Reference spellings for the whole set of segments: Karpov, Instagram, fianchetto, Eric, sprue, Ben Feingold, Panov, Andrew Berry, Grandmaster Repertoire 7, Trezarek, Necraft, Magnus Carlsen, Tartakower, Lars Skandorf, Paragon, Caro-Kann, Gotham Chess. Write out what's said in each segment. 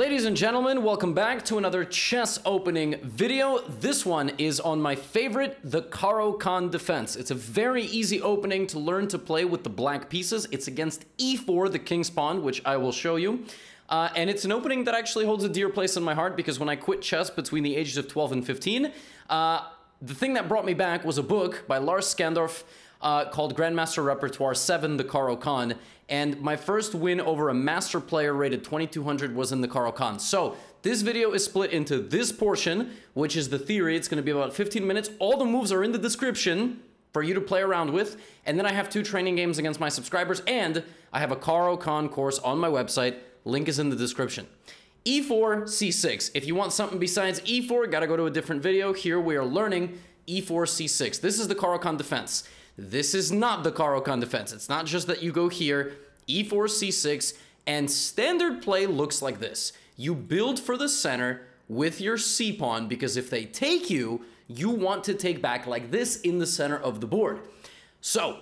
Ladies and gentlemen, welcome back to another chess opening video. This one is on my favorite, the Caro-Kann defense. It's a very easy opening to learn to play with the black pieces. It's against e4, the king's pawn, which I will show you. And it's an opening that actually holds a dear place in my heart because when I quit chess between the ages of 12 and 15, the thing that brought me back was a book by Lars Skandorf called Grandmaster Repertoire 7, the Caro-Kann. And my first win over a master player rated 2200 was in the Caro-Kann. So this video is split into this portion, which is the theory. It's gonna be about 15 minutes. All the moves are in the description for you to play around with. And then I have 2 training games against my subscribers, and I have a Caro-Kann course on my website. Link is in the description. E4, C6. If you want something besides E4, gotta go to a different video. Here we are learning E4, C6. This is the Caro-Kann defense. This is not the Caro-Kann defense. It's not just that you go here, E4, C6, and standard play looks like this. You build for the center with your C pawn, because if they take you, you want to take back like this in the center of the board. So,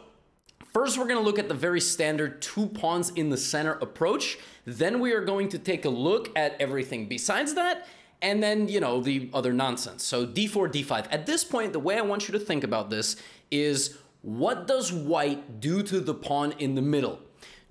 first, we're going to look at the very standard 2 pawns in the center approach. Then we are going to take a look at everything besides that. And then, you know, the other nonsense. So D4, D5. At this point, the way I want you to think about this is, what does white do to the pawn in the middle?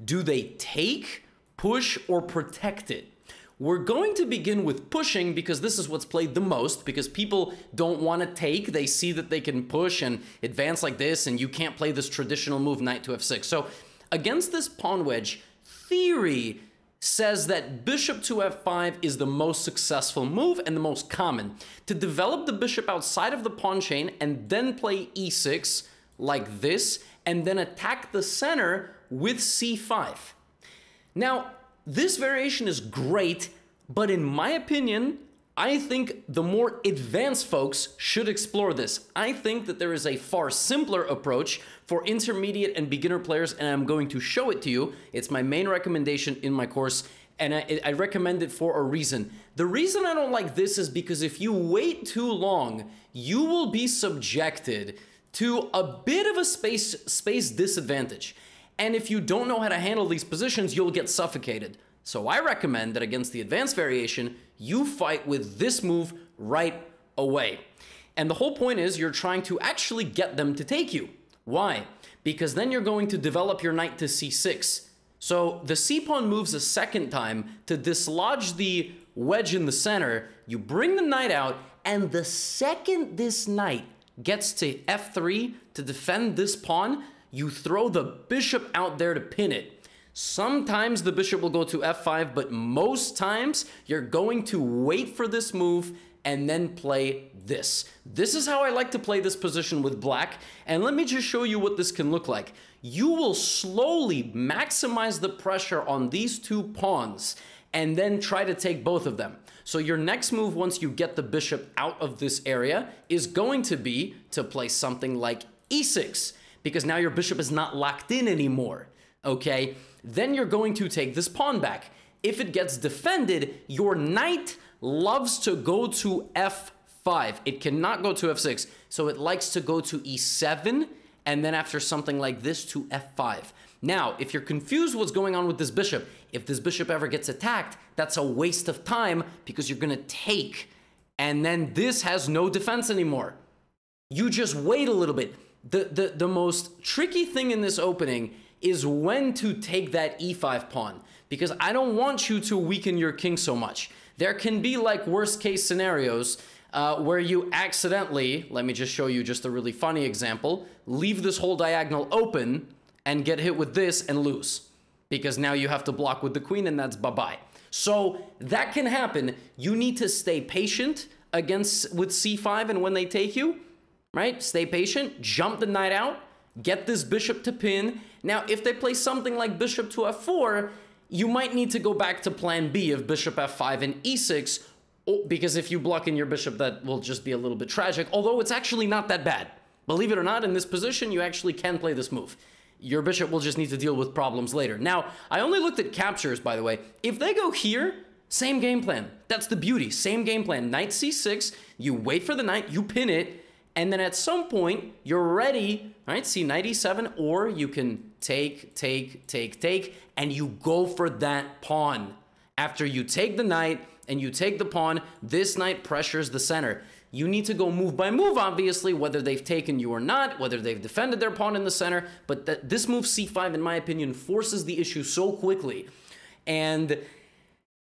Do they take, push, or protect it? We're going to begin with pushing because this is what's played the most, because people don't want to take. They see that they can push and advance like this, and you can't play this traditional move, knight to f6. So against this pawn wedge, theory says that bishop to f5 is the most successful move and the most common. To develop the bishop outside of the pawn chain and then play e6 like this, and then attack the center with c5. Now, this variation is great, but in my opinion, I think the more advanced folks should explore this. I think that there is a far simpler approach for intermediate and beginner players, and I'm going to show it to you. It's my main recommendation in my course, and I recommend it for a reason. The reason I don't like this is because if you wait too long, you will be subjected to a bit of a space disadvantage. And if you don't know how to handle these positions, you'll get suffocated. So I recommend that against the advanced variation, you fight with this move right away. And the whole point is you're trying to actually get them to take you. Why? Because then you're going to develop your knight to c6. So the c pawn moves a second time to dislodge the wedge in the center. You bring the knight out, and the second this knight gets to f3 to defend this pawn, you throw the bishop out there to pin it. Sometimes the bishop will go to f5, but most times you're going to wait for this move and then play this. This is how I like to play this position with black. And let me just show you what this can look like. You will slowly maximize the pressure on these 2 pawns and then try to take both of them. So your next move, once you get the bishop out of this area, is going to be to play something like e6. Because now your bishop is not locked in anymore, okay? Then you're going to take this pawn back. If it gets defended, your knight loves to go to f5. It cannot go to f6, so it likes to go to e7, and then after something like this to f5. Now, if you're confused what's going on with this bishop, if this bishop ever gets attacked, that's a waste of time because you're gonna take, and then this has no defense anymore. You just wait a little bit. The most tricky thing in this opening is when to take that e5 pawn, because I don't want you to weaken your king so much. There can be like worst case scenarios where you accidentally, let me just show you just a really funny example, leave this whole diagonal open and get hit with this and lose, because now you have to block with the queen and that's bye-bye. So that can happen. You need to stay patient with c5 and when they take you. Right? Stay patient, jump the knight out, get this bishop to pin. Now, if they play something like bishop to f4, you might need to go back to plan B of bishop f5 and e6, because if you block in your bishop, that will just be a little bit tragic, although it's actually not that bad. Believe it or not, in this position, you actually can play this move. Your bishop will just need to deal with problems later. Now, I only looked at captures, by the way. If they go here, same game plan. That's the beauty, same game plan. Knight c6, you wait for the knight, you pin it, and then at some point, you're ready, right? See, knight e7, or you can take, and you go for that pawn. After you take the knight and you take the pawn, this knight pressures the center. You need to go move by move, obviously, whether they've taken you or not, whether they've defended their pawn in the center. But this move c5, in my opinion, forces the issue so quickly and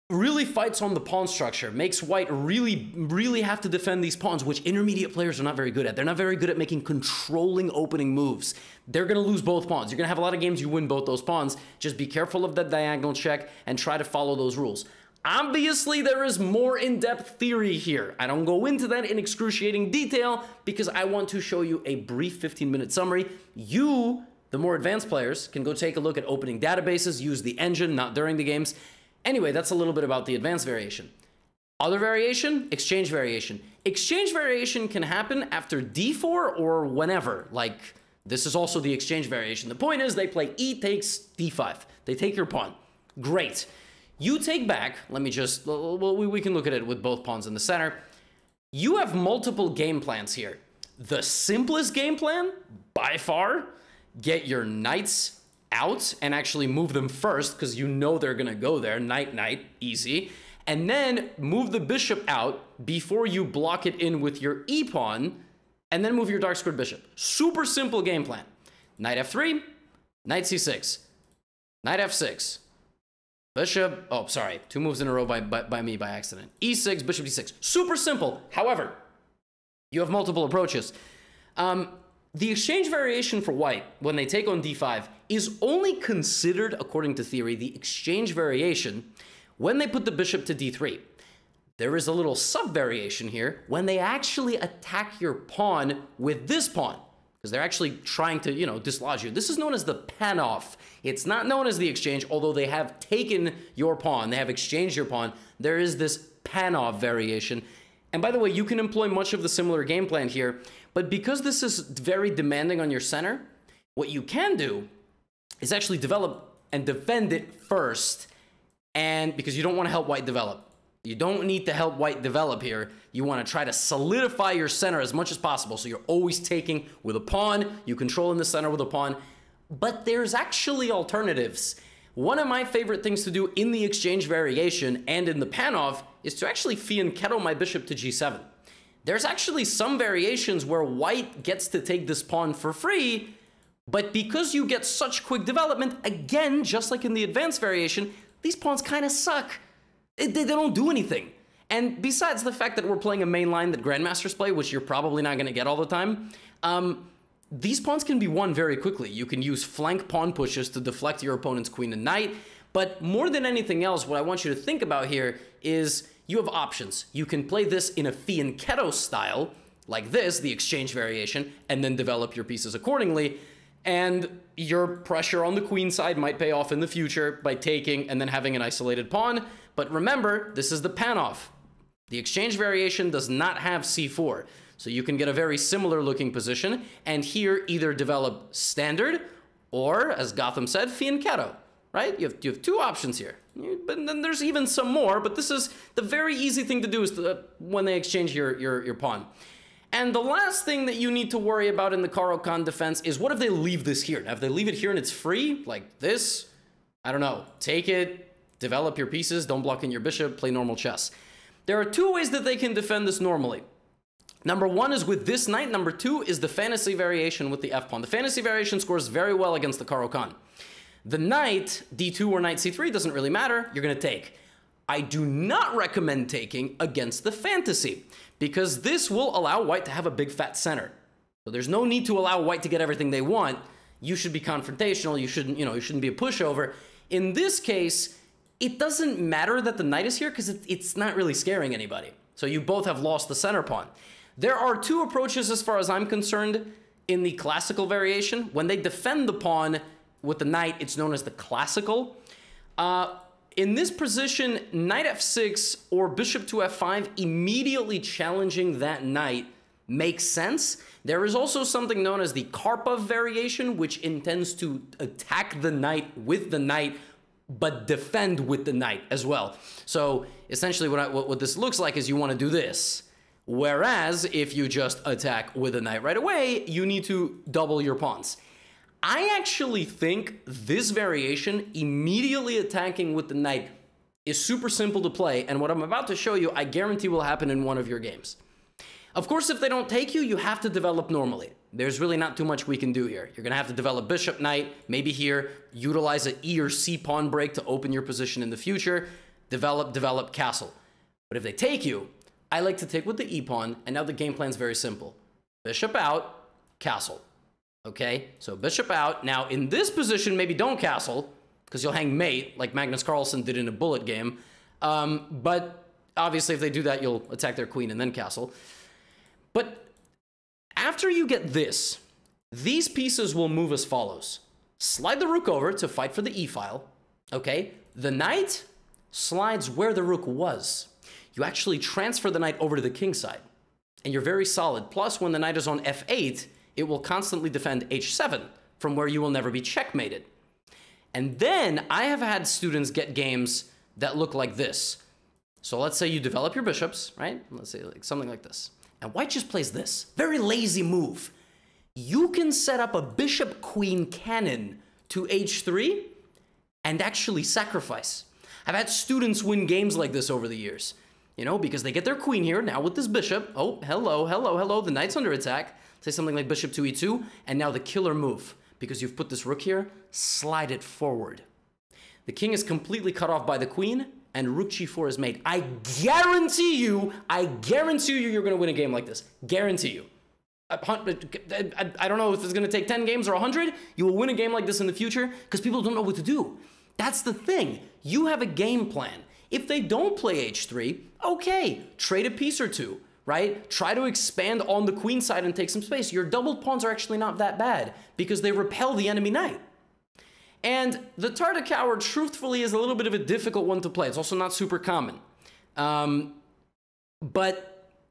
really fights on the pawn structure, makes white really have to defend these pawns, which intermediate players are not very good at. They're not very good at making controlling opening moves. They're going to lose both pawns. You're going to have a lot of games you win both those pawns. Just be careful of that diagonal check and try to follow those rules. Obviously, there is more in-depth theory here. I don't go into that in excruciating detail because I want to show you a brief 15-minute summary. You, the more advanced players, can go take a look at opening databases, use the engine, not during the games. Anyway, that's a little bit about the advanced variation. Other variation, exchange variation. Exchange variation can happen after d4 or whenever. Like, this is also the exchange variation. The point is they play e takes d5. They take your pawn. Great. You take back. Let me just, well, we can look at it with both pawns in the center. You have multiple game plans here. The simplest game plan, by far, get your knights out and actually move them first because you know they're gonna go there, knight, knight, easy. And then move the bishop out before you block it in with your e-pawn and then move your dark squared bishop. Super simple game plan. Knight f3, knight c6, knight f6, bishop, oh, sorry, two moves in a row by me by accident. e6, bishop d6, super simple. However, you have multiple approaches. The exchange variation for white, when they take on d5, is only considered, according to theory, the exchange variation when they put the bishop to d3. There is a little sub-variation here when they actually attack your pawn with this pawn, because they're actually trying to, you know, dislodge you. This is known as the Panov. It's not known as the exchange, although they have taken your pawn, they have exchanged your pawn. There is this Panov variation. And by the way, you can employ much of the similar game plan here, but because this is very demanding on your center, what you can do is actually develop and defend it first, and because you don't want to help white develop. You don't need to help white develop here. You want to try to solidify your center as much as possible, so you're always taking with a pawn, you control in the center with a pawn, but there's actually alternatives. One of my favorite things to do in the exchange variation and in the Panov is to actually fianchetto my bishop to g7. There's actually some variations where white gets to take this pawn for free, but because you get such quick development, again, just like in the advanced variation, these pawns kind of suck. They don't do anything. And besides the fact that we're playing a main line that grandmasters play, which you're probably not going to get all the time, these pawns can be won very quickly. You can use flank pawn pushes to deflect your opponent's queen and knight. But more than anything else, what I want you to think about here is you have options. You can play this in a fianchetto style, like this, the exchange variation, and then develop your pieces accordingly. And your pressure on the queen side might pay off in the future by taking and then having an isolated pawn. But remember, this is the Panov. The exchange variation does not have c4. So you can get a very similar looking position, and here either develop standard or, as Gotham said, fianchetto, right? You have two options here, but then there's even some more, but this is the very easy thing to do is to, when they exchange your pawn. And the last thing that you need to worry about in the Caro-Kann defense is what if they leave this here? Now, if they leave it here and it's free, like this, I don't know, take it, develop your pieces, don't block in your bishop, play normal chess. There are two ways that they can defend this normally. Number one is with this knight. Number two is the fantasy variation with the f-pawn. The fantasy variation scores very well against the Caro-Kann. The knight, d2 or knight c3, doesn't really matter. You're going to take. I do not recommend taking against the fantasy because this will allow white to have a big fat center. So there's no need to allow white to get everything they want. You should be confrontational. You shouldn't be a pushover. In this case, it doesn't matter that the knight is here because it's not really scaring anybody. So you both have lost the center pawn. There are two approaches as far as I'm concerned in the classical variation. When they defend the pawn with the knight, it's known as the classical. In this position, knight f6 or bishop to f5, immediately challenging that knight makes sense. There is also something known as the Karpov variation, which intends to attack the knight with the knight, but defend with the knight as well. So essentially what this looks like is you want to do this. Whereas if you just attack with a knight right away, you need to double your pawns. I actually think this variation, immediately attacking with the knight, is super simple to play, and what I'm about to show you, I guarantee will happen in one of your games. Of course, if they don't take you, you have to develop normally. There's really not too much we can do here. You're gonna have to develop bishop knight, maybe here, utilize an E or C pawn break to open your position in the future, develop, castle. But if they take you, I like to take with the E pawn, and now the game plan's very simple. Bishop out, castle. Okay, so bishop out. Now in this position, maybe don't castle, because you'll hang mate, like Magnus Carlsen did in a bullet game. But obviously if they do that, you'll attack their queen and then castle. But after you get this, these pieces will move as follows. Slide the rook over to fight for the e-file, okay? The knight slides where the rook was. You actually transfer the knight over to the king side, and you're very solid. Plus, when the knight is on f8, it will constantly defend h7, from where you will never be checkmated. And then I have had students get games that look like this. So let's say you develop your bishops, right? Let's say like something like this. And white just plays this. Very lazy move. You can set up a bishop queen cannon to h3 and actually sacrifice. I've had students win games like this over the years, you know, because they get their queen here now with this bishop. Oh, hello, hello, hello. The knight's under attack. Say something like bishop to e2, and now the killer move. Because you've put this rook here, slide it forward. The king is completely cut off by the queen, and rook g4 is made. I guarantee you you're going to win a game like this. Guarantee you. I don't know if it's going to take 10 games or 100. You will win a game like this in the future because people don't know what to do. That's the thing. You have a game plan. If they don't play h3, okay, trade a piece or two, right? Try to expand on the queen side and take some space. Your doubled pawns are actually not that bad because they repel the enemy knight. And the Tartakower, truthfully, is a little bit of a difficult one to play. It's also not super common. But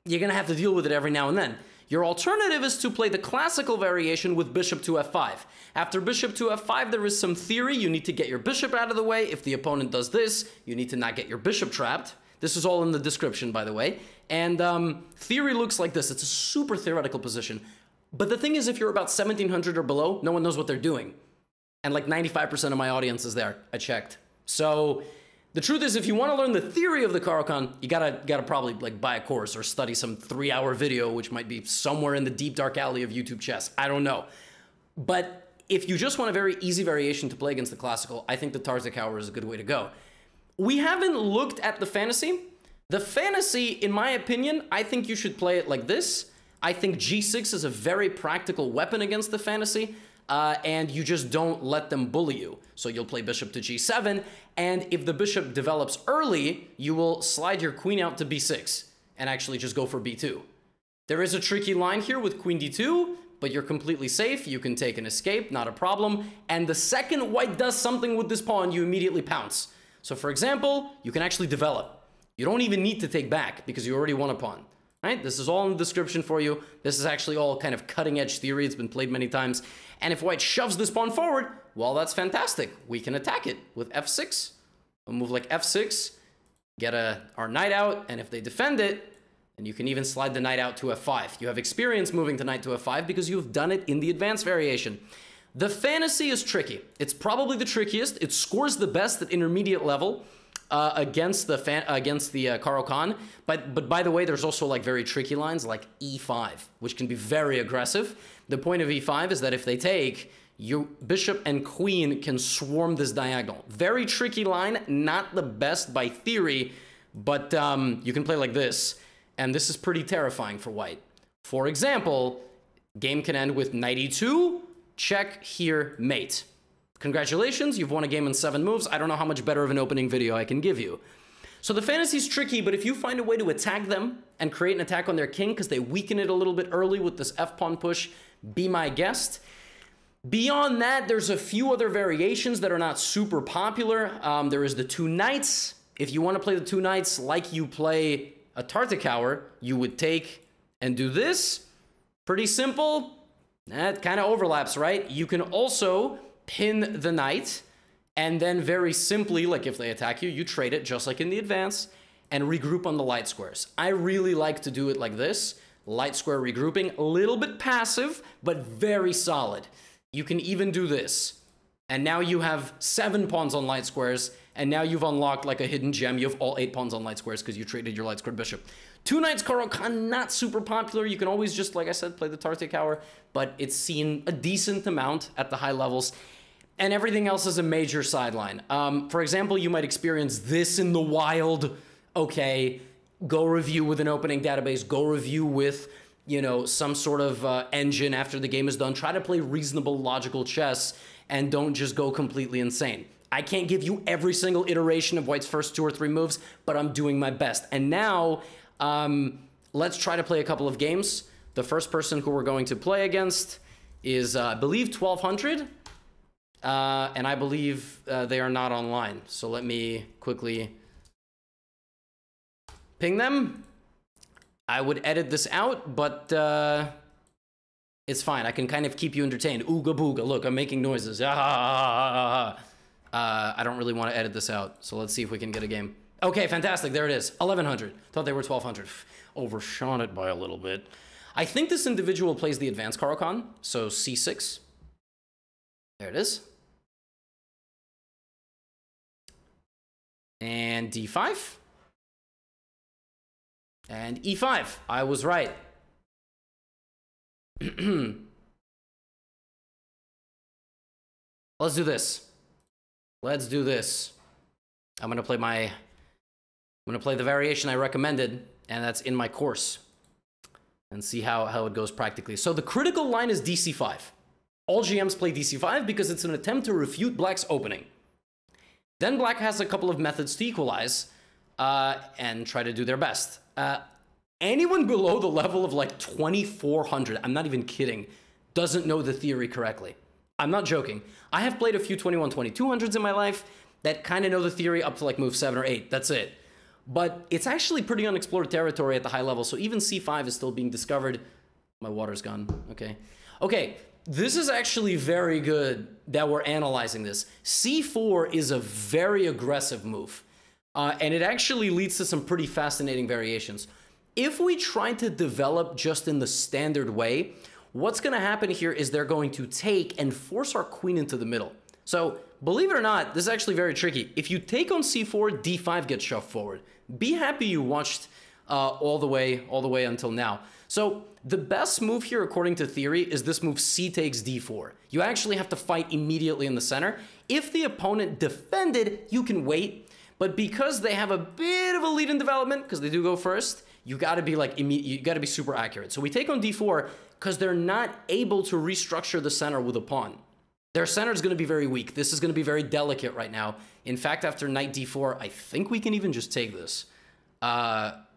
you're going to have to deal with it every now and then. Your alternative is to play the classical variation with bishop to f5. After bishop to f5, there is some theory. You need to get your bishop out of the way. If the opponent does this, you need to not get your bishop trapped. This is all in the description, by the way. And theory looks like this. It's a super theoretical position. But the thing is, if you're about 1700 or below, no one knows what they're doing. And like 95% of my audience is there. I checked. So the truth is, if you want to learn the theory of the Caro-Kann, you gotta probably like buy a course or study some 3-hour video, which might be somewhere in the deep dark alley of YouTube chess. I don't know. But if you just want a very easy variation to play against the classical, I think the Tartakower is a good way to go. We haven't looked at the fantasy. The fantasy, in my opinion, I think you should play it like this. I think g6 is a very practical weapon against the fantasy. And you just don't let them bully you. So you'll play bishop to g7, and if the bishop develops early, you will slide your queen out to b6 and actually just go for b2. There is a tricky line here with queen d2, but you're completely safe. You can take an escape, not a problem. And the second white does something with this pawn, you immediately pounce. So for example, you can actually develop. You don't even need to take back because you already won a pawn. Right? This is all in the description for you. This is actually all kind of cutting-edge theory. It's been played many times. And if white shoves this pawn forward, well, that's fantastic. We can attack it with f6. We'll move like f6, get our knight out, and if they defend it, then you can even slide the knight out to f5. You have experience moving the knight to f5 because you've done it in the advanced variation. The fantasy is tricky. It's probably the trickiest. It scores the best at intermediate level. Against the Caro-Kann, but by the way, there's also like very tricky lines like e5, which can be very aggressive. The point of e5 is that if they take, your bishop and queen can swarm this diagonal. Very tricky line, not the best by theory, but you can play like this, and this is pretty terrifying for white. For example, game can end with knight e2, check here, mate. Congratulations, you've won a game in 7 moves. I don't know how much better of an opening video I can give you. So the fantasy's tricky, but if you find a way to attack them and create an attack on their king because they weaken it a little bit early with this f-pawn push, be my guest. Beyond that, there's a few other variations that are not super popular. There is the two knights. If you want to play the two knights like you play a Tartakower, you would take and do this. Pretty simple. That kind of overlaps, right? You can also pin the knight, and then very simply, like if they attack you, you trade it just like in the advance, and regroup on the light squares. I really like to do it like this. Light square regrouping, a little bit passive, but very solid. You can even do this. And now you have 7 pawns on light squares, and now you've unlocked like a hidden gem. You have all 8 pawns on light squares because you traded your light squared bishop. Two Knights Caro-Kann, not super popular. You can always just, like I said, play the Tartakower, but it's seen a decent amount at the high levels. And everything else is a major sideline. For example, you might experience this in the wild. Okay, go review with an opening database. Go review with, you know, some sort of engine after the game is done. Try to play reasonable, logical chess and don't just go completely insane. I can't give you every single iteration of White's first 2 or 3 moves, but I'm doing my best. And now, let's try to play a couple of games. The first person who we're going to play against is, I believe, 1200. And I believe they are not online. So let me quickly ping them. I would edit this out, but it's fine. I can kind of keep you entertained. Ooga booga. Look, I'm making noises. Ah. I don't really want to edit this out. So let's see if we can get a game. Okay, fantastic. There it is. 1100. Thought they were 1200. Overshot it by a little bit. I think this individual plays the advanced Caro-Kann. So C6. There it is. And D5. And E5. I was right. Let's do this. Let's do this. I'm gonna play my... I'm gonna play the variation I recommended, and that's in my course. And see how it goes practically. So the critical line is DC5. All GMs play DC5 because it's an attempt to refute Black's opening. Then Black has a couple of methods to equalize and try to do their best. Anyone below the level of like 2400, I'm not even kidding, doesn't know the theory correctly. I'm not joking. I have played a few 21-2200s in my life that kind of know the theory up to like move 7 or 8. That's it. But it's actually pretty unexplored territory at the high level. So even C5 is still being discovered. My water's gone. Okay. Okay. This is actually very good that we're analyzing this. C4 is a very aggressive move, and it actually leads to some pretty fascinating variations. If we try to develop just in the standard way, what's going to happen here is they're going to take and force our queen into the middle. So believe it or not, this is actually very tricky. If you take on C4, D5 gets shoved forward. Be happy you watched all the way until now. So the best move here, according to theory, is this move C takes D4. You actually have to fight immediately in the center. If the opponent defended, you can wait. But because they have a bit of a lead in development, because they do go first, you got to be like super accurate. So we take on D4 because they're not able to restructure the center with a pawn. Their center is going to be very weak. This is going to be very delicate right now. In fact, after knight D4, I think we can even just take this.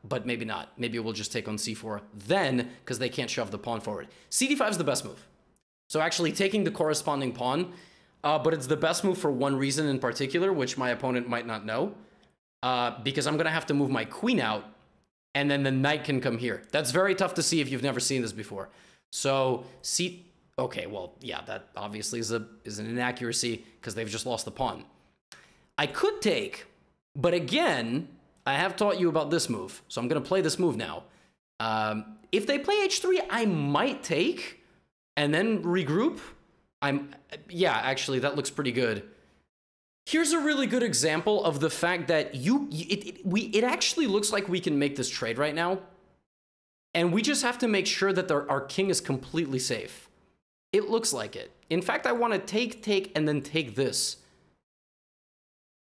But maybe not. Maybe we'll just take on C4 then, because they can't shove the pawn forward. CD5 is the best move. So actually taking the corresponding pawn, but it's the best move for one reason in particular, which my opponent might not know, because I'm going to have to move my queen out, and then the knight can come here. That's very tough to see if you've never seen this before. So, okay, well, yeah, that obviously is an inaccuracy, because they've just lost the pawn. I could take, but again... I have taught you about this move, so I'm going to play this move now. If they play h3, I might take and then regroup. Yeah, actually, that looks pretty good. Here's a really good example of the fact that it actually looks like we can make this trade right now. And we just have to make sure that our king is completely safe. It looks like it. In fact, I want to take, and then take this.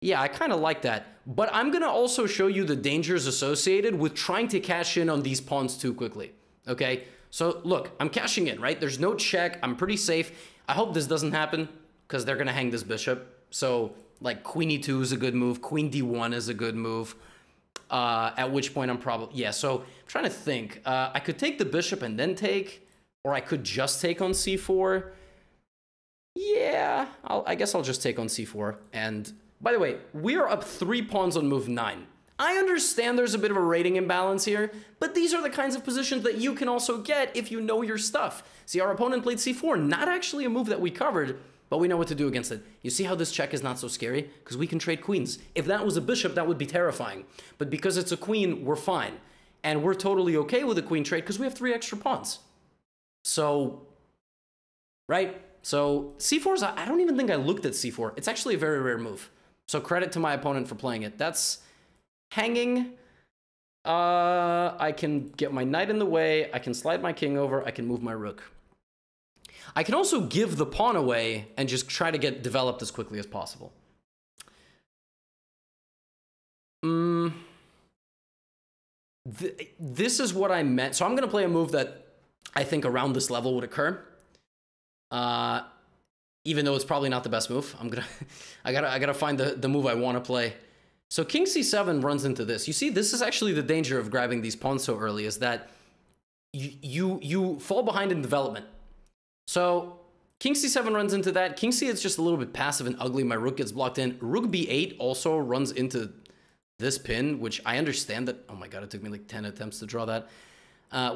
Yeah, I kind of like that, but I'm going to also show you the dangers associated with trying to cash in on these pawns too quickly, okay? So look, I'm cashing in, right? There's no check. I'm pretty safe. I hope this doesn't happen because they're going to hang this bishop. So like queen e2 is a good move. Queen d1 is a good move, at which point I'm probably... Yeah, so I'm trying to think. I could take the bishop and then take, or I could just take on c4. Yeah, I guess I'll just take on c4 and... By the way, we are up 3 pawns on move 9. I understand there's a bit of a rating imbalance here, but these are the kinds of positions that you can also get if you know your stuff. See, our opponent played c4, not actually a move that we covered, but we know what to do against it. You see how this check is not so scary? Because we can trade queens. If that was a bishop, that would be terrifying. But because it's a queen, we're fine. And we're totally okay with a queen trade because we have 3 extra pawns. So, right? So, c4's... I don't even think I looked at c4. It's actually a very rare move. So credit to my opponent for playing it. That's hanging. I can get my knight in the way. I can slide my king over. I can move my rook. I can also give the pawn away and just try to get developed as quickly as possible. This is what I meant. So I'm going to play a move that I think around this level would occur. Even though it's probably not the best move. I gotta find the move I want to play. So king c7 runs into this. You see, this is actually the danger of grabbing these pawns so early, is that you fall behind in development. So king c7 runs into that. King c is just a little bit passive and ugly. My rook gets blocked in. Rook b8 also runs into this pin, which I understand that... Oh my god, it took me like 10 attempts to draw that.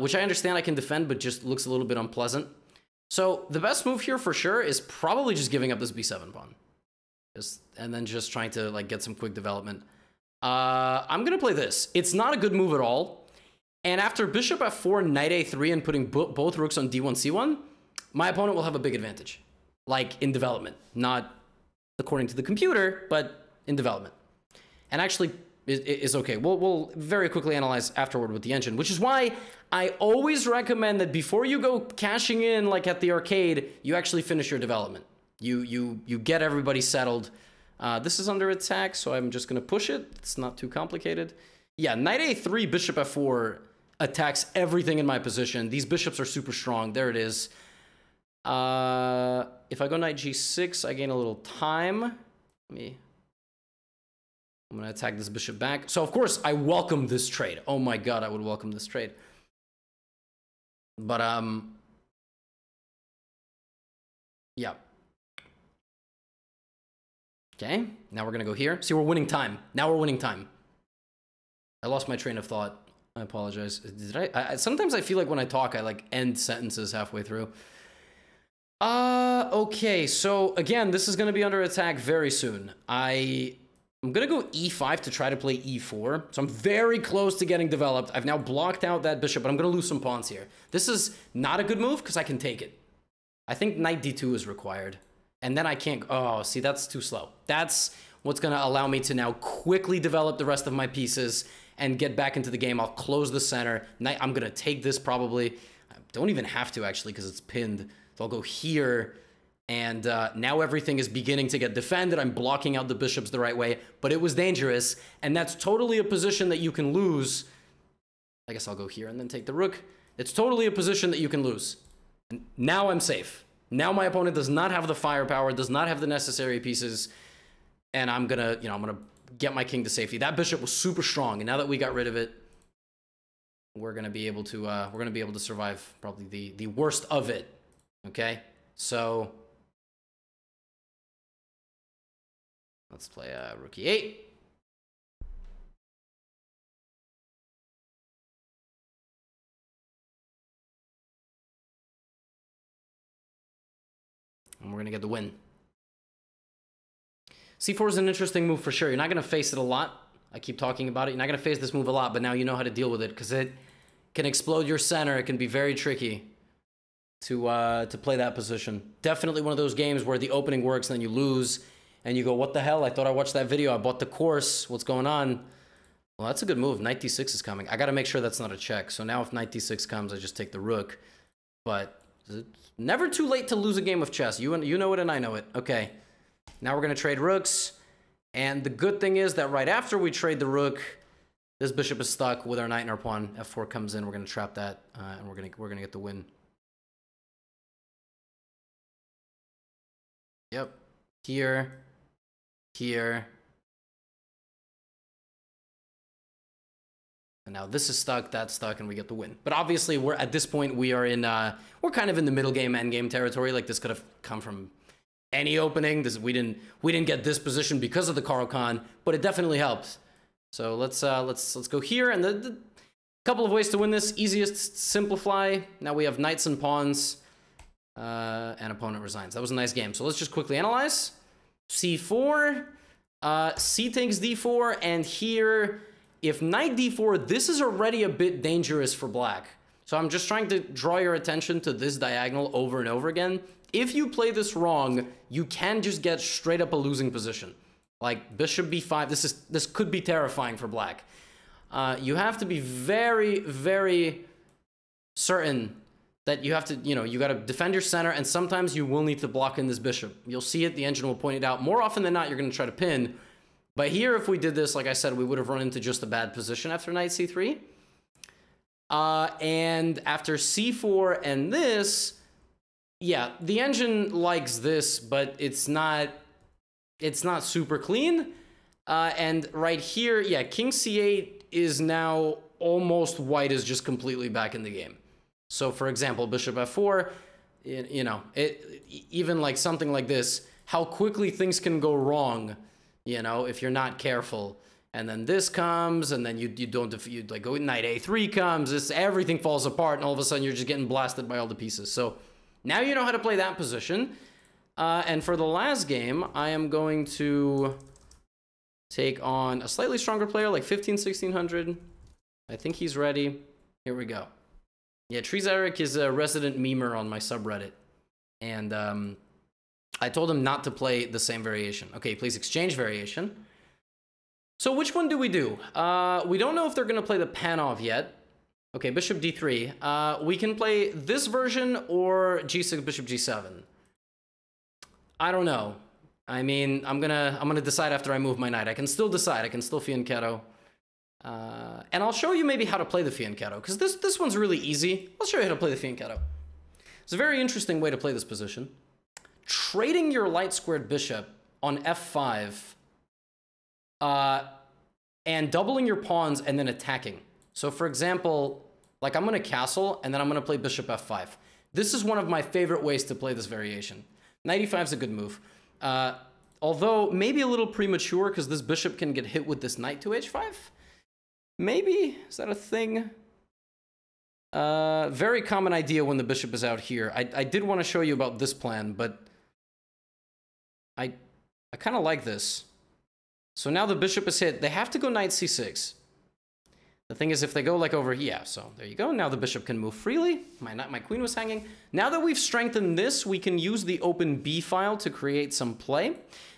Which I understand I can defend, but just looks a little bit unpleasant. So the best move here for sure is probably just giving up this b7 pawn. And then just trying to like get some quick development. I'm going to play this. It's not a good move at all. And after bishop f4, knight a3, and putting both rooks on d1, c1, my opponent will have a big advantage. Like in development. Not according to the computer, but in development. And actually... is okay. We'll very quickly analyze afterward with the engine, which is why I always recommend that before you go cashing in like at the arcade, you actually finish your development. You get everybody settled. This is under attack, so I'm just gonna push it. It's not too complicated. Yeah, knight a3, bishop f4 attacks everything in my position. These bishops are super strong. There it is. If I go knight g6, I gain a little time. I'm going to attack this bishop back. So, of course, I welcome this trade. Oh, my God, I would welcome this trade. But, yeah. Okay, now we're going to go here. See, we're winning time. Now we're winning time. I lost my train of thought. I apologize. Sometimes I feel like when I talk, I, like, end sentences halfway through. Okay, so, again, this is going to be under attack very soon. I'm going to go e5 to try to play e4. So I'm very close to getting developed. I've now blocked out that bishop, but I'm going to lose some pawns here. This is not a good move because I can take it. I think knight d2 is required. And then I can't... Oh, see, that's too slow. That's what's going to allow me to now quickly develop the rest of my pieces and get back into the game. I'll close the center. Knight, I'm going to take this probably. I don't even have to, actually, because it's pinned. So I'll go here... And now everything is beginning to get defended. I'm blocking out the bishops the right way, but it was dangerous. And that's totally a position that you can lose. I guess I'll go here and then take the rook. It's totally a position that you can lose. And now I'm safe. Now my opponent does not have the firepower, does not have the necessary pieces. And I'm going to, I'm going to get my king to safety. That bishop was super strong. And now that we got rid of it, we're going to be able to, survive probably the worst of it. Okay. So... Let's play rook e8. And we're going to get the win. c4 is an interesting move for sure. You're not going to face it a lot. I keep talking about it. You're not going to face this move a lot, but now you know how to deal with it because it can explode your center. It can be very tricky to play that position. Definitely one of those games where the opening works and then you lose. And you go, what the hell? I thought I watched that video. I bought the course. What's going on? Well, that's a good move. Knight d6 is coming. I got to make sure that's not a check. So now if knight d6 comes, I just take the rook. But it's never too late to lose a game of chess. You know it and I know it. Okay. Now we're going to trade rooks. And the good thing is that right after we trade the rook, this bishop is stuck with our knight and our pawn. f4 comes in. We're going to trap that. And we're going to get the win. Yep. Here. Here. And now this is stuck, that's stuck, and we get the win. But obviously, we're at this point, we are in, we're kind of in the middle game, end game territory. Like this could have come from any opening. This we didn't get this position because of the Caro-Kann, but it definitely helped. So let's go here, and the couple of ways to win this. Easiest, simplify. Now we have knights and pawns, and opponent resigns. That was a nice game. So let's just quickly analyze. c4, c takes d4, and here, if knight d4, this is already a bit dangerous for black. So I'm just trying to draw your attention to this diagonal over and over again. If you play this wrong, you can just get straight up a losing position. Like bishop b5, this could be terrifying for black. You have to be very, very certain that you have to, you got to defend your center, and sometimes you will need to block in this bishop. You'll see it, the engine will point it out. More often than not, you're going to try to pin. But here, if we did this, like I said, we would have run into just a bad position after knight c3. And after c4 and this, yeah, the engine likes this, but it's not super clean. And right here, yeah, king c8 is now almost white is just completely back in the game. So for example, bishop f4, even like something like this, how quickly things can go wrong, if you're not careful. And then this comes, and then you like go knight a3 comes. Everything falls apart, and all of a sudden you're just getting blasted by all the pieces. So now you know how to play that position. And for the last game, I am going to take on a slightly stronger player, like 1500, 1600. I think he's ready. Here we go. Yeah, Trezarek is a resident memer on my subreddit. And I told him not to play the same variation. Okay, please exchange variation. So which one do we do? We don't know if they're going to play the Panov yet. Okay, bishop d3. We can play this version or g6, bishop g7. I don't know. I mean, I'm gonna decide after I move my knight. I can still decide. I can still fianchetto. And I'll show you maybe how to play the fianchetto, because this one's really easy. I'll show you how to play the fianchetto. It's a very interesting way to play this position. Trading your light squared bishop on f5, and doubling your pawns and then attacking. So for example, like I'm gonna castle and then I'm gonna play bishop f5. This is one of my favorite ways to play this variation. Knight e5 is a good move. Although maybe a little premature, because this bishop can get hit with this knight to h5. Maybe? Is that a thing? Very common idea when the bishop is out here. I did want to show you about this plan, but I kind of like this. So now the bishop is hit. They have to go knight c6. The thing is, if they go like over here, yeah, so there you go. Now the bishop can move freely. My queen was hanging. Now that we've strengthened this, we can use the open b file to create some play.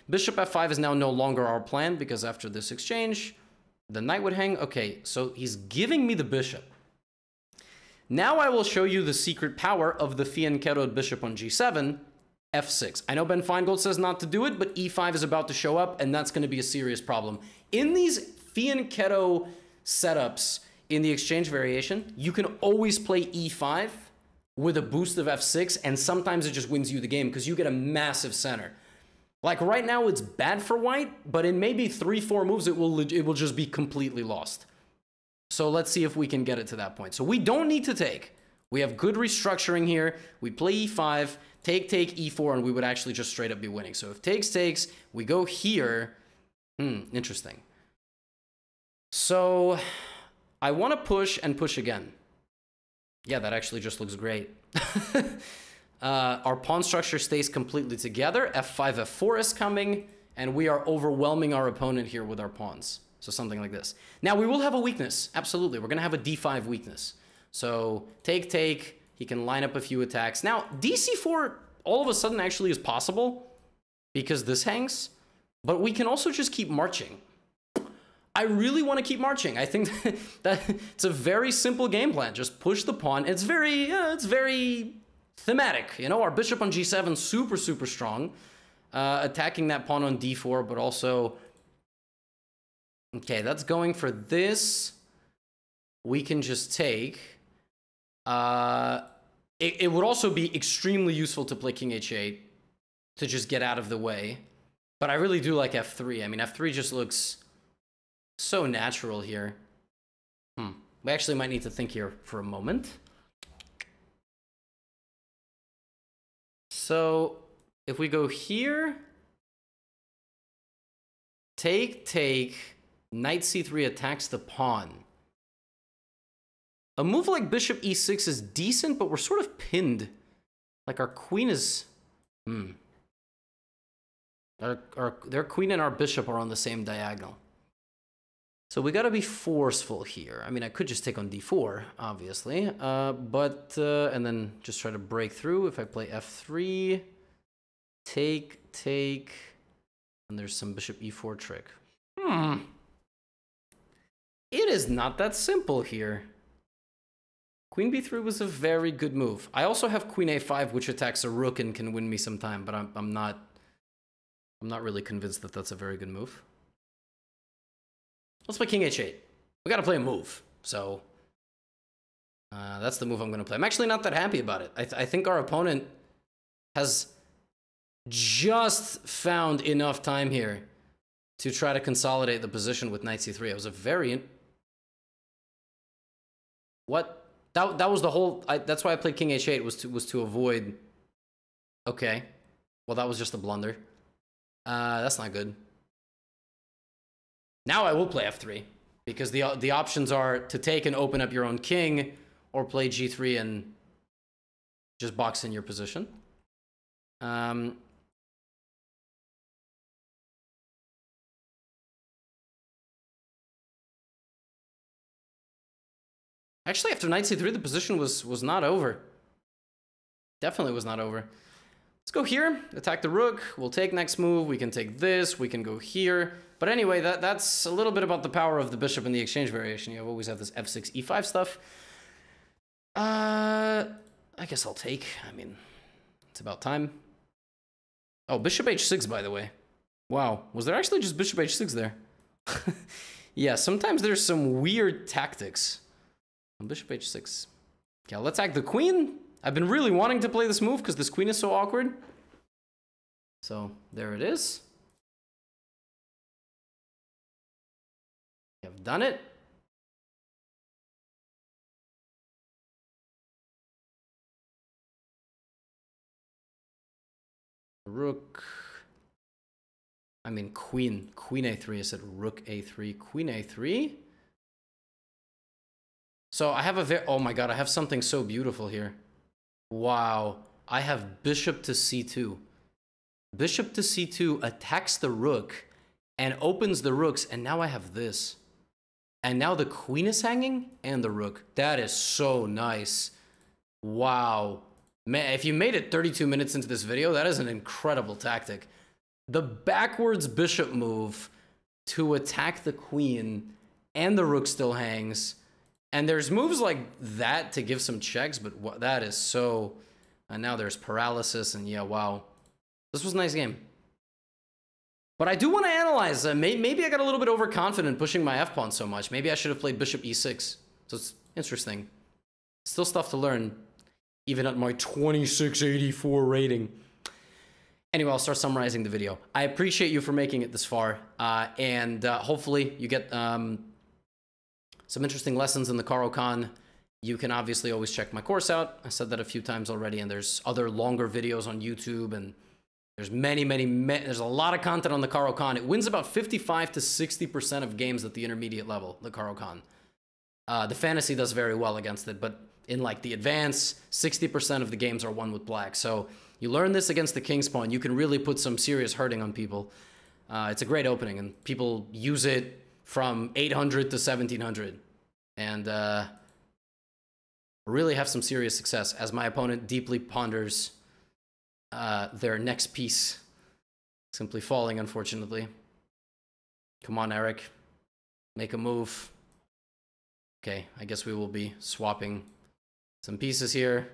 Bishop f5 is now no longer our plan, because after this exchange, the knight would hang. Okay, so he's giving me the bishop. Now I will show you the secret power of the fianchettoed bishop on g7, f6. I know Ben Feingold says not to do it, but e5 is about to show up, and that's going to be a serious problem. In these fianchetto setups in the exchange variation, you can always play e5 with a boost of f6, and sometimes it just wins you the game because you get a massive center. Like right now, it's bad for white, but in maybe 3-4 moves, it will just be completely lost. So let's see if we can get it to that point. So we don't need to take. We have good restructuring here. We play e5, take e4, and we would actually just straight up be winning. So if takes takes, we go here. Interesting. So I want to push and push again. Yeah, that actually just looks great. Our pawn structure stays completely together. f5, f4 is coming, and we are overwhelming our opponent here with our pawns. So something like this. Now, we will have a weakness. Absolutely. We're going to have a d5 weakness. So take. He can line up a few attacks. Now, dc4 all of a sudden actually is possible because this hangs, but we can also just keep marching. I really want to keep marching. I think that it's a very simple game plan. Just push the pawn. It's very thematic. Our bishop on g7, super, super strong. Attacking that pawn on d4, but also... Okay, that's going for this. We can just take. It would also be extremely useful to play king h8 to just get out of the way. But I really do like f3. I mean, f3 just looks... so natural here. We actually might need to think here for a moment. So if we go here, take, knight c3 attacks the pawn. A move like bishop e6 is decent, but we're sort of pinned. Like our queen is... Their queen and our bishop are on the same diagonal. So we gotta be forceful here. I mean, I could just take on d4, obviously, and then just try to break through. If I play f3, take, And there's some bishop e4 trick. Hmm. It is not that simple here. Queen b3 was a very good move. I also have queen a5, which attacks a rook and can win me some time, but I'm not really convinced that that's a very good move. Let's play king h8. We gotta play a move, so that's the move I'm gonna play. I'm actually not that happy about it. I think our opponent has just found enough time here to try to consolidate the position with knight c3. It was a very... What? That was the whole... that's why I played king h8, was to avoid... Okay. Well, that was just a blunder. That's not good. Now I will play f3, because the options are to take and open up your own king, or play g3 and just box in your position. Actually, after knight c3, the position was not over. Definitely was not over. Let's go here, attack the rook, we'll take next move, we can take this, we can go here. But anyway, that's a little bit about the power of the bishop and the exchange variation. You always have this f6, e5 stuff. I guess I'll take, I mean, it's about time. Oh, bishop h6, by the way. Wow, was there actually just bishop h6 there? Yeah, sometimes there's some weird tactics. Bishop h6. Okay, let's attack the queen. I've been really wanting to play this move because this queen is so awkward. So, there it is. I've done it. Rook. I mean, queen. Queen a3. I said rook a3. Queen a3. So, I have a very... Oh my god, I have something so beautiful here. Wow, I have bishop to c2. Bishop to c2 attacks the rook and opens the rooks, and now I have this. And now the queen is hanging and the rook. That is so nice. Wow. Man, if you made it 32 minutes into this video, that is an incredible tactic. The backwards bishop move to attack the queen and the rook still hangs. And there's moves like that to give some checks, but that is so... And now there's paralysis, and yeah, wow. This was a nice game. But I do want to analyze. Maybe I got a little bit overconfident pushing my f-pawn so much. Maybe I should have played bishop e6. So it's interesting. Still stuff to learn, even at my 2684 rating. Anyway, I'll start summarizing the video. I appreciate you for making it this far, and hopefully you get... some interesting lessons in the Caro-Kann. You can obviously always check my course out. I said that a few times already, and there's other longer videos on YouTube, and there's there's a lot of content on the Caro-Kann. It wins about 55 to 60% of games at the intermediate level, the Caro-Kann. The fantasy does very well against it, but in like the advance, 60% of the games are won with black. So you learn this against the king's pawn. You can really put some serious hurting on people. It's a great opening, and people use it from 800 to 1700, and really have some serious success as my opponent deeply ponders their next piece, simply falling, unfortunately. Come on, Eric, make a move. Okay, I guess we will be swapping some pieces here.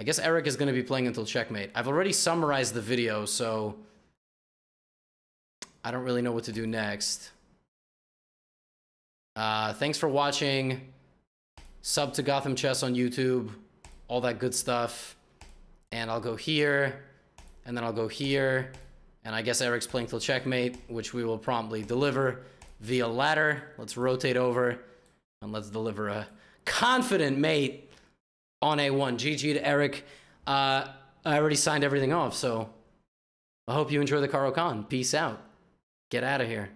I guess Eric is going to be playing until checkmate. I've already summarized the video, so I don't really know what to do next. Thanks for watching. Sub to Gotham Chess on YouTube, all that good stuff. And I'll go here, and then I'll go here, and I guess Eric's playing till checkmate, which we will promptly deliver via ladder. Let's rotate over, and let's deliver a confident mate on A1. GG to Eric. I already signed everything off, so I hope you enjoy the Caro-Kann. Peace out. Get out of here.